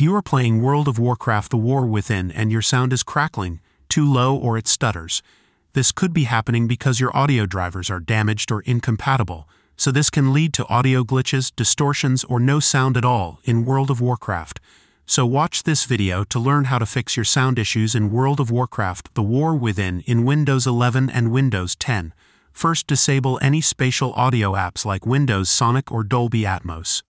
If you are playing World of Warcraft: The War Within and your sound is crackling, too low, or it stutters, this could be happening because your audio drivers are damaged or incompatible, so this can lead to audio glitches, distortions, or no sound at all in World of Warcraft. So watch this video to learn how to fix your sound issues in World of Warcraft: The War Within in Windows 11 and Windows 10. First, disable any spatial audio apps like Windows Sonic or Dolby Atmos.